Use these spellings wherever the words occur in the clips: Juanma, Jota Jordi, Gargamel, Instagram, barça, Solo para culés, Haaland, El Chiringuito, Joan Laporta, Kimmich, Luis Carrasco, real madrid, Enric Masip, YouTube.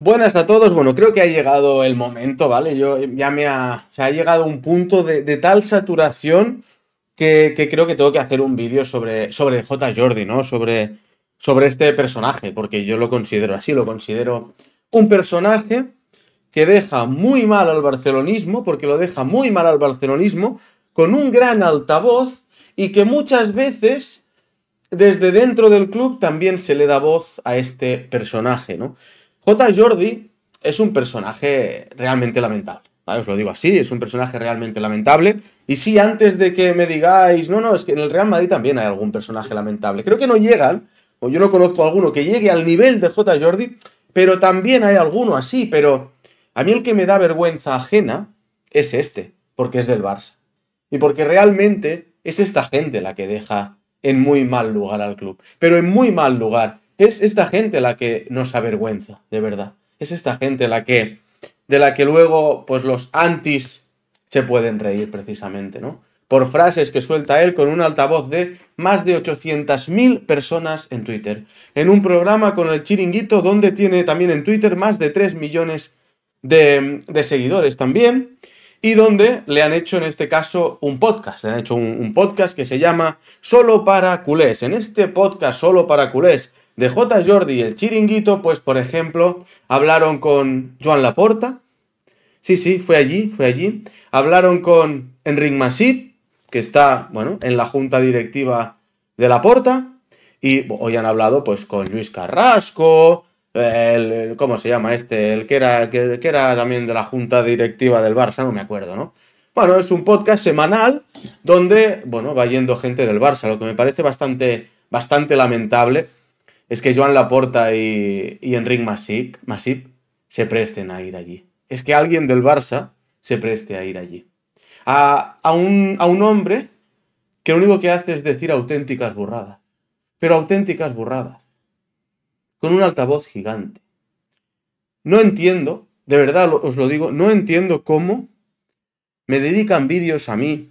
Buenas a todos, bueno, creo que ha llegado el momento, ¿vale? Yo ya se ha llegado a un punto de tal saturación que creo que tengo que hacer un vídeo sobre Jota Jordi, ¿no? Sobre este personaje, porque yo lo considero así, lo considero un personaje que deja muy mal al barcelonismo, porque lo deja muy mal al barcelonismo, con un gran altavoz y que muchas veces desde dentro del club también se le da voz a este personaje, ¿no? Jota Jordi es un personaje realmente lamentable, ¿vale? Os lo digo así, es un personaje realmente lamentable. Y sí, antes de que me digáis, no, es que en el Real Madrid también hay algún personaje lamentable. Creo que no llegan, o yo no conozco alguno que llegue al nivel de Jota Jordi, pero también hay alguno así. Pero a mí el que me da vergüenza ajena es este, porque es del Barça. Y porque realmente es esta gente la que deja en muy mal lugar al club, pero en muy mal lugar. Es esta gente la que nos avergüenza, de verdad. Es esta gente de la que luego pues los antis se pueden reír precisamente, ¿no? Por frases que suelta él con un altavoz de más de 800.000 personas en Twitter. En un programa con El Chiringuito, donde tiene también en Twitter más de 3 millones de seguidores también. Y donde le han hecho en este caso un podcast. Le han hecho un podcast que se llama Solo para culés. En este podcast Solo para culés de Jota Jordi y El Chiringuito, pues por ejemplo, hablaron con Joan Laporta, sí, fue allí, hablaron con Enric Masip, que está, bueno, en la junta directiva de Laporta, y hoy han hablado, pues, con Luis Carrasco, ¿cómo se llama este? El que era también de la junta directiva del Barça, no me acuerdo, ¿no? Bueno, es un podcast semanal donde, bueno, va yendo gente del Barça, lo que me parece bastante lamentable. Es que Joan Laporta y Enric Masip se presten a ir allí. Es que alguien del Barça se preste a ir allí. A un hombre que lo único que hace es decir auténticas burradas. Pero auténticas burradas. Con un altavoz gigante. No entiendo, de verdad os lo digo, no entiendo cómo me dedican vídeos a mí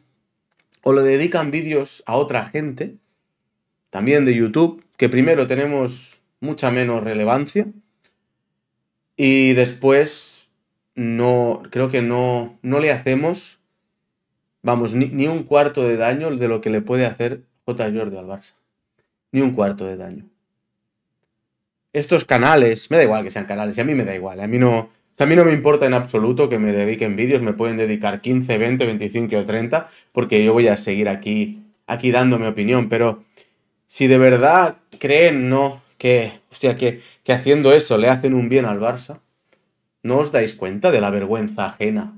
o le dedican vídeos a otra gente, también de YouTube, que primero tenemos mucha menos relevancia y después creo que no le hacemos, vamos, ni un cuarto de daño de lo que le puede hacer Jota Jordi al Barça. Ni un cuarto de daño. Estos canales, me da igual que sean canales, y a mí me da igual, a mí no me importa en absoluto que me dediquen vídeos, me pueden dedicar 15, 20, 25 o 30, porque yo voy a seguir aquí dando mi opinión, pero si de verdad creen, ¿no?, que haciendo eso le hacen un bien al Barça, ¿no os dais cuenta de la vergüenza ajena?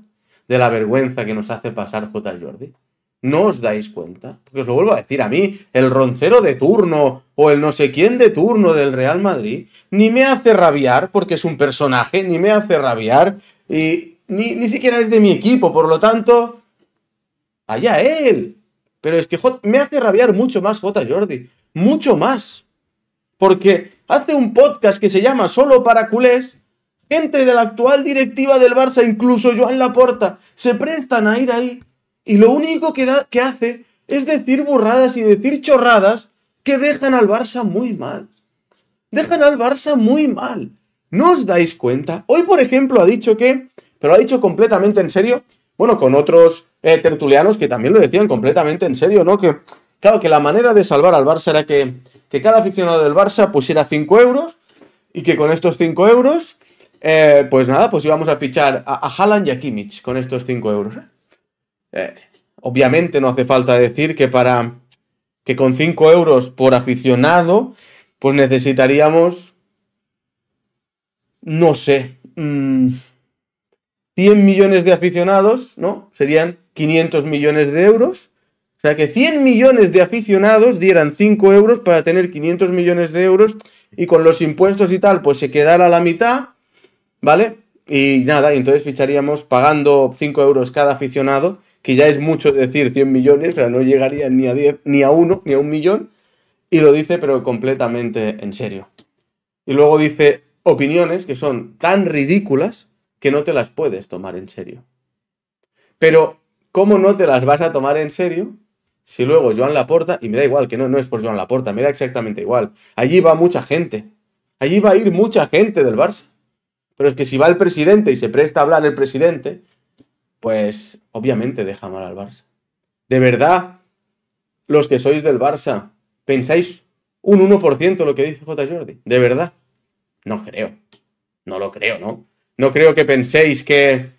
De la vergüenza que nos hace pasar Jota Jordi. ¿No os dais cuenta? Porque os lo vuelvo a decir, a mí, el roncero de turno o el no sé quién de turno del Real Madrid, ni me hace rabiar, porque es un personaje, ni me hace rabiar, y ni siquiera es de mi equipo, por lo tanto, allá él. Pero es que me hace rabiar mucho más Jota Jordi. Mucho más. Porque hace un podcast que se llama Solo para culés. Gente de la actual directiva del Barça, incluso Joan Laporta, se prestan a ir ahí. Y lo único que hace es decir burradas y decir chorradas que dejan al Barça muy mal. Dejan al Barça muy mal. ¿No os dais cuenta? Hoy, por ejemplo, ha dicho que... Pero lo ha dicho completamente en serio. Bueno, con otros tertulianos que también lo decían completamente en serio, ¿no? Que, claro, que la manera de salvar al Barça era que cada aficionado del Barça pusiera 5 euros y que con estos 5 euros, pues nada, pues íbamos a fichar a Haaland y a Kimmich con estos 5 euros. Obviamente no hace falta decir que con 5 euros por aficionado, pues necesitaríamos, no sé... 100 millones de aficionados, ¿no? Serían 500 millones de euros. O sea, que 100 millones de aficionados dieran 5 euros para tener 500 millones de euros y con los impuestos y tal, pues se quedara la mitad, ¿vale? Y nada, entonces ficharíamos pagando 5 euros cada aficionado, que ya es mucho decir 100 millones, o sea, no llegaría ni a 10, ni a 1, ni a 1 millón. Y lo dice, pero completamente en serio. Y luego dice opiniones que son tan ridículas que no te las puedes tomar en serio. Pero, ¿cómo no te las vas a tomar en serio si luego Joan Laporta, y me da igual que no es por Joan Laporta, me da exactamente igual, allí va mucha gente, allí va a ir mucha gente del Barça, Pero es que si va el presidente y se presta a hablar el presidente, pues obviamente deja mal al Barça. De verdad, los que sois del Barça, ¿pensáis un 1% lo que dice Jota Jordi? ¿De verdad? No creo. No lo creo, ¿no? No creo que penséis que,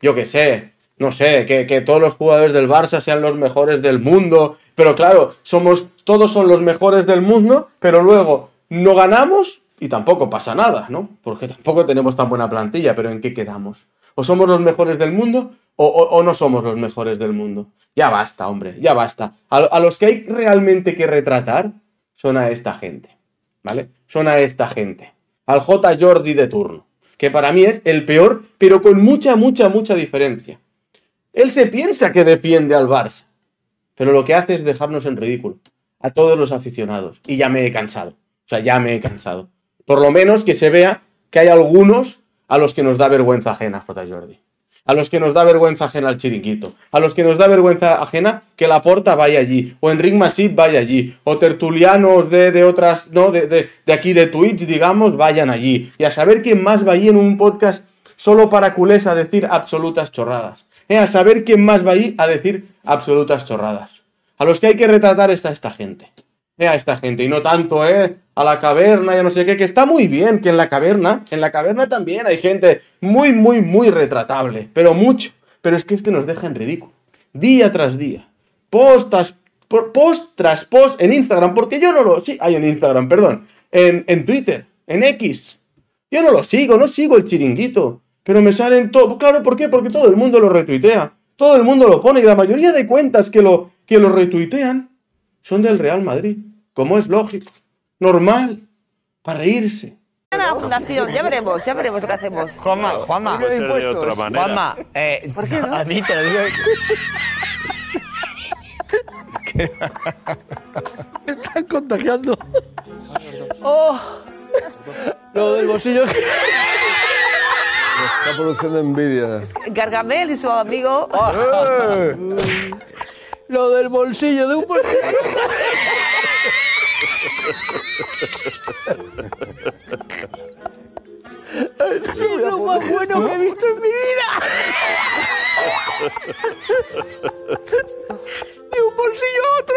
yo qué sé, no sé, que todos los jugadores del Barça sean los mejores del mundo. Pero claro, todos son los mejores del mundo, pero luego no ganamos y tampoco pasa nada, ¿no? Porque tampoco tenemos tan buena plantilla, pero ¿en qué quedamos? ¿O somos los mejores del mundo o no somos los mejores del mundo? Ya basta, hombre, ya basta. A los que hay realmente que retratar son a esta gente, ¿vale? Son a esta gente. Al Jota Jordi de turno, que para mí es el peor, pero con mucha, mucha, mucha diferencia. Él se piensa que defiende al Barça, pero lo que hace es dejarnos en ridículo a todos los aficionados. Y ya me he cansado, o sea, ya me he cansado. Por lo menos que se vea que hay algunos a los que nos da vergüenza ajena Jota Jordi. A los que nos da vergüenza ajena el Chiringuito. A los que nos da vergüenza ajena que Laporta vaya allí. O Enric Masip vaya allí. O tertulianos de otras, no, de aquí de Twitch, digamos, vayan allí. Y a saber quién más va allí en un podcast solo para culés a decir absolutas chorradas. A saber quién más va allí a decir absolutas chorradas. A los que hay que retratar es a esta gente. A esta gente, y no tanto, a la caverna, ya no sé qué, que está muy bien, que en la caverna también hay gente muy, muy, muy retratable, pero mucho, pero es que este nos deja en ridículo, día tras día, post tras post en Instagram, porque yo no lo, sí, hay en Instagram, perdón, en Twitter, en X, yo no lo sigo, no sigo el Chiringuito, pero me salen todo, claro, ¿por qué? Porque todo el mundo lo retuitea, todo el mundo lo pone, y la mayoría de cuentas que lo retuitean son del Real Madrid. Como es lógico, normal, para reírse. La fundación, ya veremos lo que hacemos. Juanma, de impuestos. Juanma, ¿por qué no? A mí te lo digo. Me están contagiando. Oh, lo del bolsillo. Está produciendo envidia. Gargamel y su amigo. Oh. Lo del bolsillo de un bolsillo. Es lo más bueno que he visto en mi vida. De un bolsillo a otro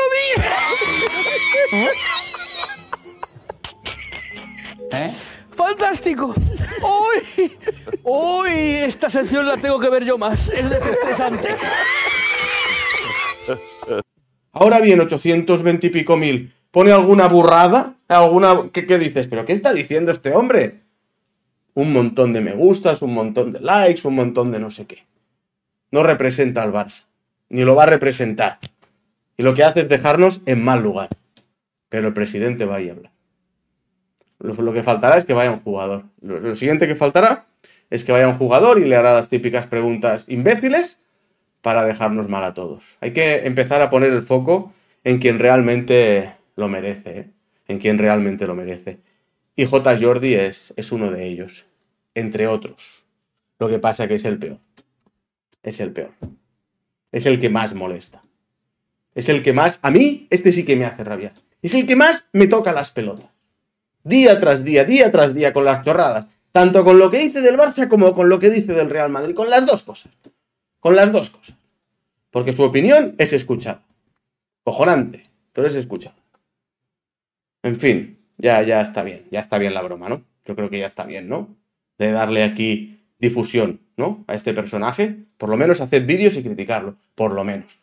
día. Fantástico. Hoy esta sección la tengo que ver yo más. Es desestresante. Ahora bien, 820 y pico mil. ¿Pone alguna burrada? ¿Qué dices? ¿Pero qué está diciendo este hombre? Un montón de me gustas, un montón de likes, un montón de no sé qué. No representa al Barça. Ni lo va a representar. Y lo que hace es dejarnos en mal lugar. Pero el presidente va a ir a hablar. Lo que faltará es que vaya un jugador. Lo siguiente que faltará es que vaya un jugador y le hará las típicas preguntas imbéciles para dejarnos mal a todos. Hay que empezar a poner el foco en quien realmente lo merece, en quien realmente lo merece. Y Jota Jordi es uno de ellos, entre otros. Lo que pasa que es el peor. Es el peor. Es el que más molesta. Es el que más... A mí, este sí que me hace rabiar. Es el que más me toca las pelotas. Día tras día, con las chorradas. Tanto con lo que dice del Barça como con lo que dice del Real Madrid. Con las dos cosas. Con las dos cosas. Porque su opinión es escuchada. Cojonante, pero es escuchada. En fin, ya está bien. Ya está bien la broma, ¿no? Yo creo que ya está bien, ¿no? De darle aquí difusión, ¿no? A este personaje. Por lo menos hacer vídeos y criticarlo. Por lo menos.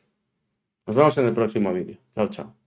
Nos vemos en el próximo vídeo. Chao, chao.